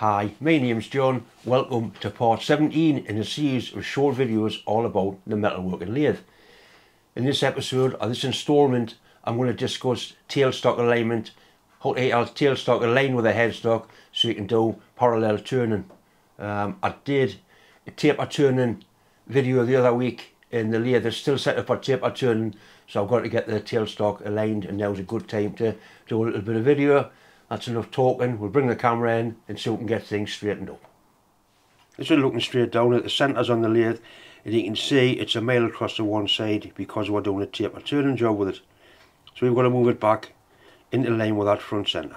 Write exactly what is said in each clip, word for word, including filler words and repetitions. Hi, my name's John. Welcome to part seventeen in a series of short videos all about the metalworking lathe. In this episode, or this installment, I'm going to discuss tailstock alignment, how to get your tailstock aligned with a headstock so you can do parallel turning. Um, I did a taper turning video the other week and the lathe is still set up for taper turning, so I've got to get the tailstock aligned and now's a good time to do a little bit of video. That's enough talking, we'll bring the camera in and see if we can get things straightened up. This is looking straight down at the centres on the lathe, and you can see it's a mile across to one side because we're doing a taper turning job with it. So we've got to move it back into line with that front centre.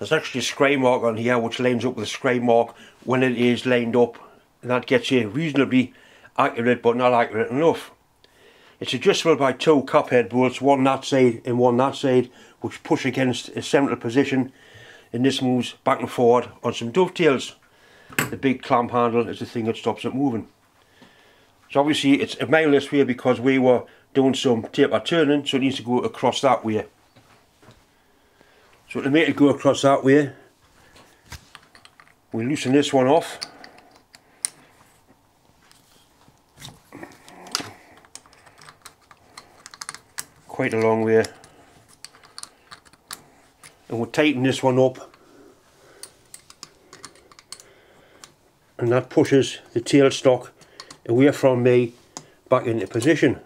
There's actually a scray mark on here which lines up with the scray mark when it is lined up, and that gets you reasonably accurate but not accurate enough. It's adjustable by two cap head bolts, one that side and one that side, which push against a central position, and this moves back and forward on some dovetails. The big clamp handle is the thing that stops it moving. So obviously it's a mile this way because we were doing some taper turning, so it needs to go across that way. So to make it go across that way, we loosen this one off. Quite a long way, and we'll tighten this one up, and that pushes the tailstock away from me back into position.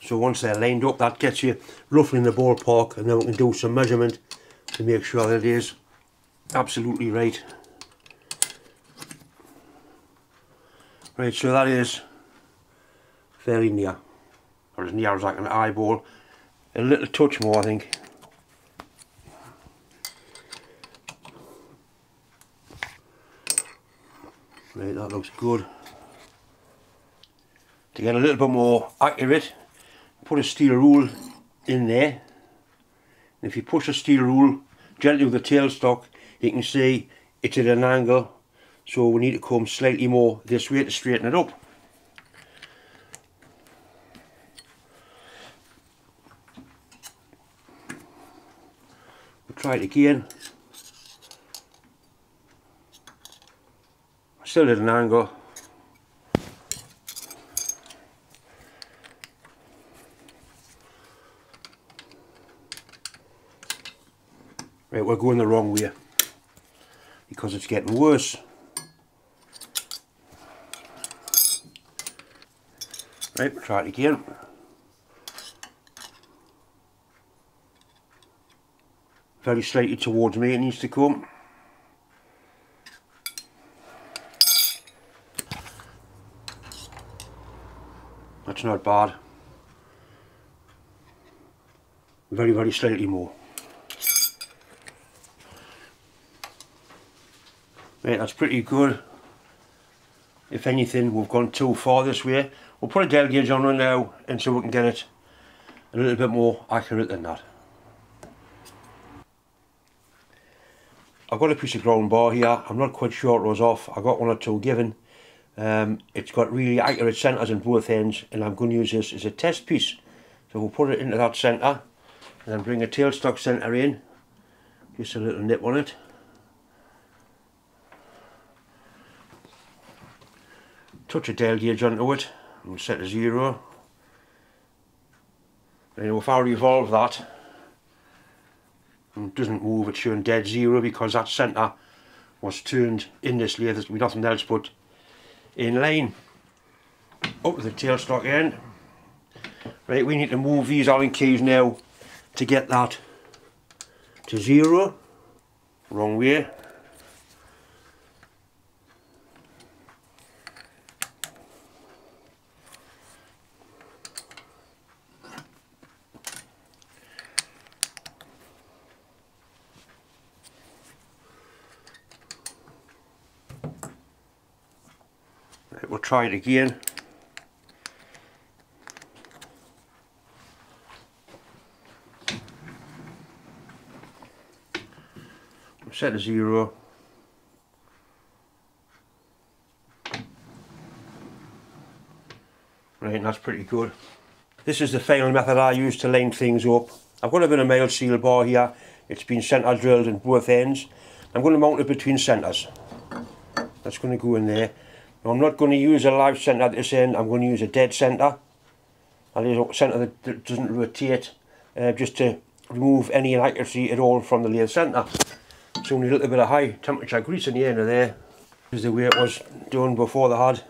So once they're lined up, that gets you roughly in the ballpark, and then we can do some measurement to make sure that it is absolutely right. Right, so that is very near, or as near as like an eyeball, a little touch more I think. Right, that looks good. To get a little bit more accurate, put a steel rule in there, and if you push the steel rule gently with the tailstock, you can see it's at an angle, so we need to come slightly more this way to straighten it up. Try it again. Still at an angle. Right, we're going the wrong way because it's getting worse. Right, we'll try it again. Very slightly towards me it needs to come. That's not bad. Very, very slightly more. Right, that's pretty good. If anything, we've gone too far this way. We'll put a dial gauge on it now and so we can get it a little bit more accurate than that. I've got a piece of ground bar here. I'm not quite sure it was off. I got one or two given. Um, it's got really accurate centres on both ends, and I'm going to use this as a test piece. So we'll put it into that centre, and then bring a tailstock centre in. Just a little nip on it. Touch a dial gauge onto it, and we'll set a zero. And if I revolve that, it doesn't move, it's showing dead zero because that centre was turned in this lathe. There's nothing else but in line. Up to the tailstock end. Right, we need to move these Allen keys now to get that to zero. Wrong way. We'll try it again. We'll set a zero. Right, and that's pretty good. This is the final method I use to line things up. I've got a bit of male seal bar here. It's been centre drilled in both ends. I'm going to mount it between centres. That's going to go in there. Now I'm not going to use a live centre at this end, I'm going to use a dead centre. That is a centre that doesn't rotate, uh, just to remove any inaccuracy at all from the lathe centre. It's only a little bit of high temperature grease in the end of there. This is the way it was done before they had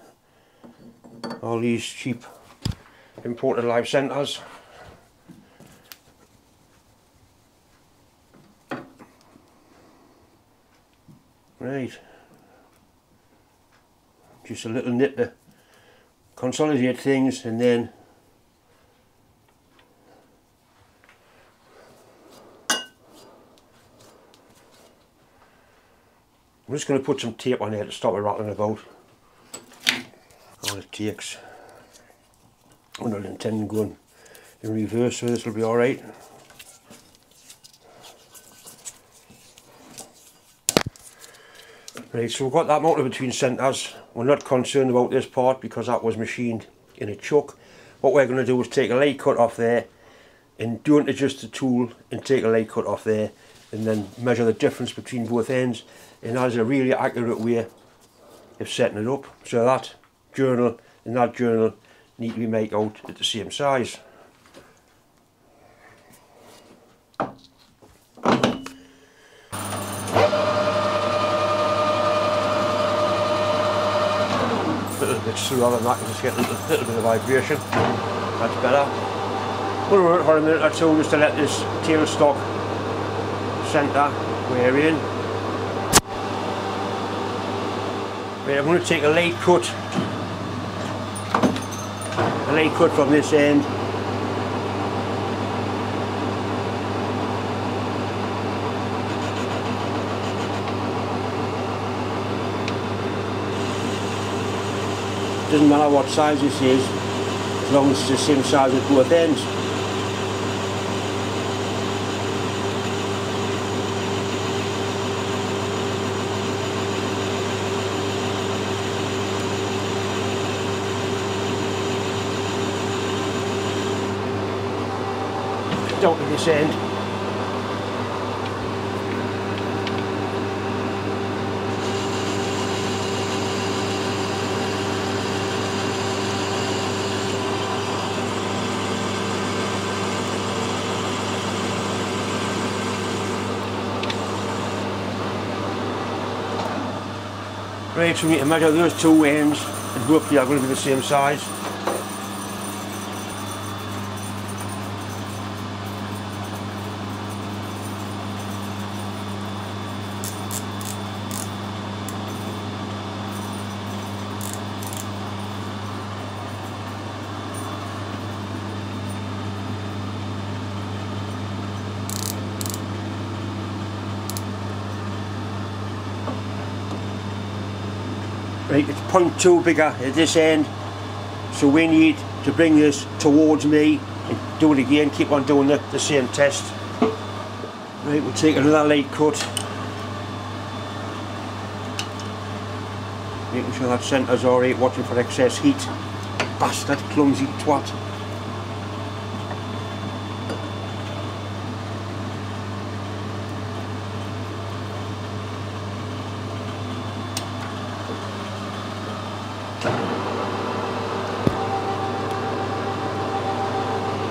all these cheap imported live centres. Right, just a little nip to consolidate things, and then I'm just going to put some tape on there to stop it rattling about. All it takes, one hundred and ten going in reverse, so this will be alright. Right, so we've got that mounted between centres. We're not concerned about this part because that was machined in a chuck. What we're going to do is take a light cut off there, and don't adjust the tool, and take a light cut off there, and then measure the difference between both ends, and that is a really accurate way of setting it up. So that journal and that journal need to be made out at the same size. Rather than that, just get a little, little bit of vibration. That's better. We'll work for a minute or two just to let this tailstock centre wear in. Right, I'm going to take a light cut, a light cut from this end. Doesn't matter what size this is, as long as it's the same size at both ends. Down to this end. Right, so we need to measure those two ends, and roughly are going to be the same size. Right, it's point two bigger at this end, so we need to bring this towards me and do it again, keep on doing the, the same test. Right, we'll take another light cut, making sure that centre's alright, watching for excess heat. Bastard, clumsy twat.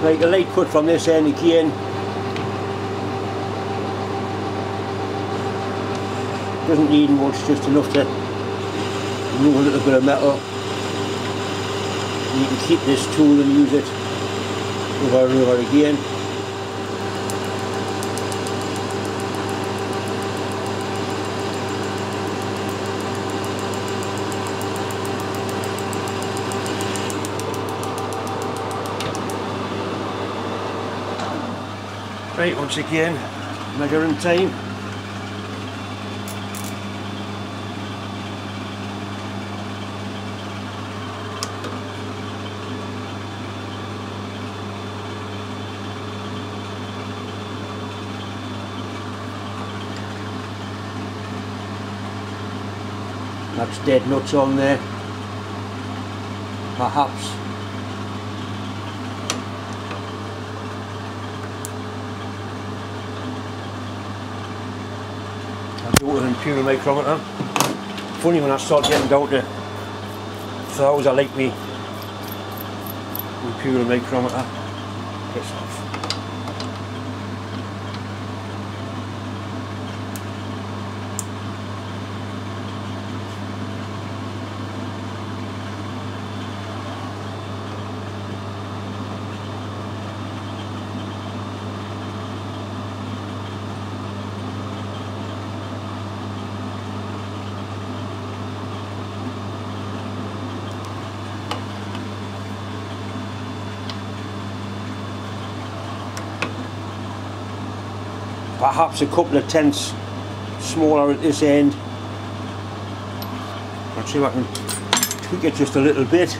Right, a light cut from this end again. Doesn't need much, just enough to remove a little bit of metal. And you can keep this tool and use it over and over again. Right, once again, measuring time. That's dead nuts on there, perhaps. and do it and puree from it. Huh? Funny when I start getting down to flowers, I like me, me puree from it. Huh? It's off. Perhaps a couple of tenths smaller at this end. I'll see if I can tweak it just a little bit.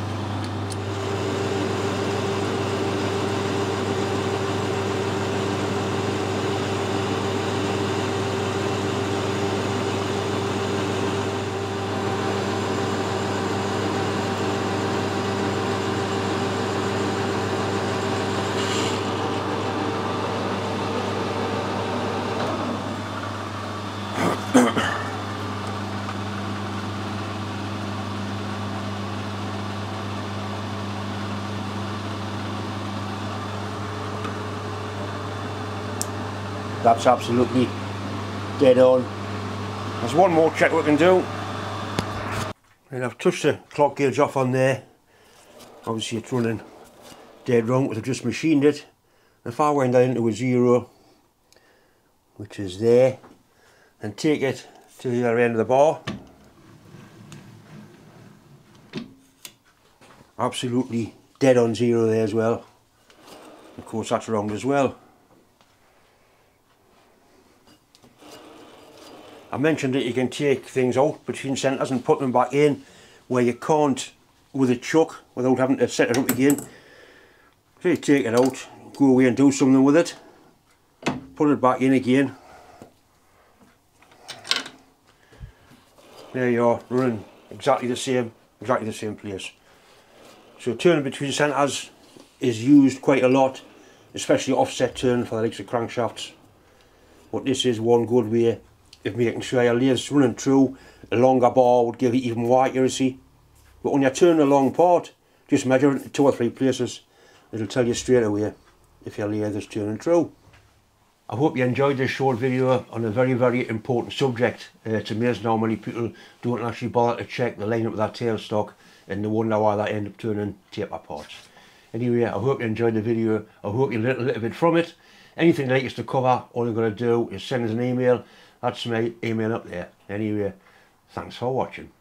That's absolutely dead on. There's one more check we can do. And I've touched the clock gauge off on there. Obviously it's running dead wrong because I've just machined it. If I went down to a zero, which is there, and take it to the other end of the bar, absolutely dead on zero there as well. Of course that's wrong as well. I mentioned that you can take things out between centres and put them back in where you can't with a chuck without having to set it up again. So you take it out, go away and do something with it, put it back in again. There you are, running exactly the same, exactly the same place. So turning between centres is used quite a lot, especially offset turn for the likes of crankshafts. But this is one good way of making sure your lathes running through. A longer bar would give it even more accuracy. But when you turn the long part, just measure it in two or three places. It'll tell you straight away if your lathe is turning through. I hope you enjoyed this short video on a very, very important subject. Uh, it's amazing how many people don't actually bother to check the line up of that tailstock and they wonder why they end up turning taper parts. Anyway, I hope you enjoyed the video. I hope you learned a little bit from it. Anything like this to cover, all you've got to do is send us an email. That's my email up there. Anyway, thanks for watching.